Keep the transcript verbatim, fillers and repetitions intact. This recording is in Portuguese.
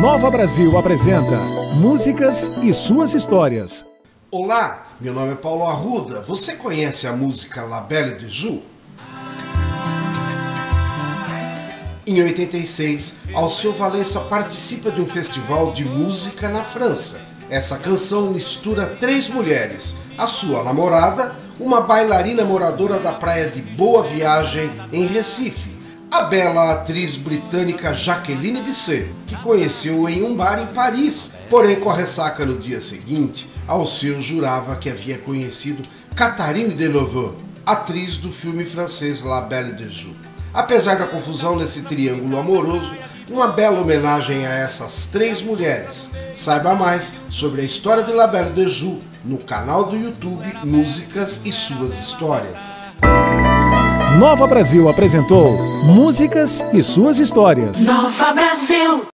Nova Brasil apresenta Músicas e Suas Histórias. Olá, meu nome é Paulo Arruda. Você conhece a música La Belle de Jour? Em oitenta e seis, Alceu Valença participa de um festival de música na França. Essa canção mistura três mulheres, a sua namorada, uma bailarina moradora da Praia de Boa Viagem, em Recife, a bela atriz britânica Jacqueline Bisset, que conheceu em um bar em Paris. Porém, com a ressaca no dia seguinte, Alceu jurava que havia conhecido Catherine Deneuve, atriz do filme francês La Belle de Jour. Apesar da confusão nesse triângulo amoroso, uma bela homenagem a essas três mulheres. Saiba mais sobre a história de La Belle de Jour no canal do YouTube Músicas e Suas Histórias. Nova Brasil apresentou Músicas e Suas Histórias. Nova Brasil!